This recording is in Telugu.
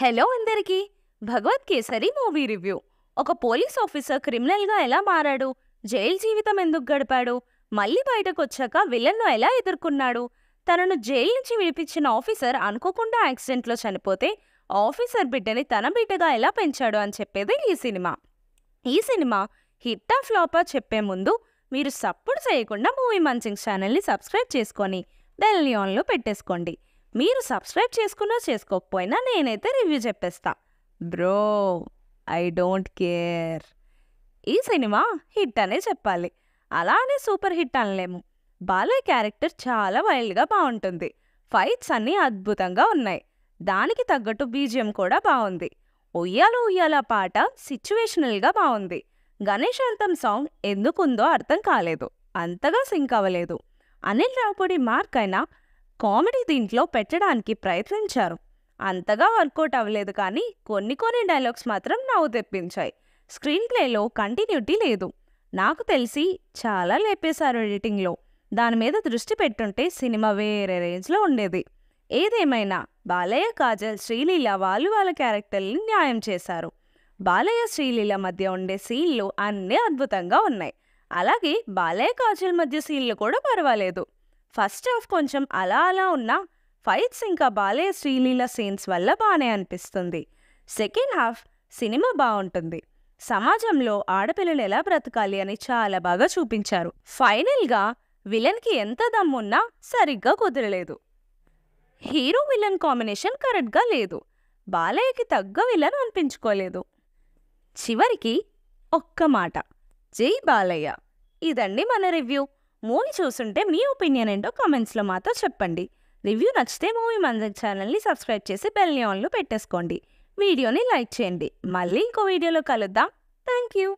హలో అందరికీ భగవత్ కేసరి మూవీ రివ్యూ। ఒక పోలీస్ ఆఫీసర్ క్రిమినల్ గా ఎలా మారాడు, జైలు జీవితం ఎందుకు గడిపాడు, మళ్ళీ బయటకు వచ్చాక విలన్ ను ఎలా ఎదుర్కొన్నాడు, తనను జైలు నుంచి విడిపించిన ఆఫీసర్ అనుకోకుండా యాక్సిడెంట్ లో చనిపోతే ఆఫీసర్ బిడ్డని తన బిడ్డగా ఎలా పెంచాడు అని చెప్పేది ఈ సినిమా। ఈ సినిమా హిట్టా ఫ్లాపా చెప్పే ముందు మీరు సపోర్ట్ చేయకుండా మూవీ మంచింగ్ ఛానల్ని సబ్స్క్రైబ్ చేసుకొని బెల్ని ఆన్లో పెట్టేసుకోండి। మీరు సబ్స్క్రైబ్ చేసుకున్నా చేసుకోకపోయినా నేనైతే రివ్యూ చెప్పేస్తా, బ్రో ఐ డోంట్ కేర్। ఈ సినిమా హిట్ అనే చెప్పాలి, అలా అనే సూపర్ హిట్ అనలేము। బాలయ్య క్యారెక్టర్ చాలా వైల్డ్గా బాగుంటుంది, ఫైట్స్ అన్నీ అద్భుతంగా ఉన్నాయి, దానికి తగ్గట్టు బీజిఎం కూడా బాగుంది। ఉయ్యాల ఉయ్యాల పాట సిచ్యువేషనల్గా బాగుంది। గణేష్ అంతం సాంగ్ ఎందుకుందో అర్థం కాలేదు, అంతగా సింక్ అవ్వలేదు। అనిల్ రావుపూడి మార్క్ అయినా కామెడీ దీంట్లో పెట్టడానికి ప్రయత్నించారు, అంతగా వర్కౌట్ అవ్వలేదు। కానీ కొన్ని డైలాగ్స్ మాత్రం నవ్వు తెప్పించాయి। స్క్రీన్ ప్లేలో కంటిన్యూటీ లేదు, నాకు తెలిసి చాలా లేపేశారు ఎడిటింగ్లో, దాని మీద దృష్టి పెట్టుంటే సినిమా వేరే రేంజ్లో ఉండేది। ఏదేమైనా బాలయ్య, కాజల్, శ్రీలీల వాళ్ళు వాళ్ళ క్యారెక్టర్ని న్యాయం చేశారు। బాలయ్య శ్రీలీల మధ్య ఉండే సీన్లు అన్నీ అద్భుతంగా ఉన్నాయి, అలాగే బాలయ్య కాజల్ మధ్య సీన్లు కూడా పర్వాలేదు। ఫస్ట్ హాఫ్ కొంచెం అలా అలా ఉన్న ఫైట్స్ ఇంకా బాలయ్య శ్రీలీల సీన్స్ వల్ల బాగానే అనిపిస్తుంది। సెకండ్ హాఫ్ సినిమా బాగుంటుంది, సమాజంలో ఆడపిల్లలు ఎలా బ్రతకాలి అని చాలా బాగా చూపించారు। ఫైనల్గా విలన్కి ఎంత దమ్మున్నా సరిగ్గా కుదరలేదు, హీరో విలన్ కాంబినేషన్ కరెక్ట్గా లేదు, బాలయ్యకి తగ్గ విలన్ అనిపించుకోలేదు। చివరికి ఒక్క మాట, జై బాలయ్య। ఇదండి మన రివ్యూ। మూవీ చూస్తుంటే మీ ఒపీనియన్ ఏంటో కామెంట్స్లో మాతో చెప్పండి। రివ్యూ నచ్చితే మూవీ మంజక్ ఛానల్ని సబ్స్క్రైబ్ చేసి బెల్ని ఆన్లో పెట్టేసుకోండి, వీడియోని లైక్ చేయండి। మళ్ళీ ఇంకో వీడియోలో కలుద్దాం, థ్యాంక్ యూ।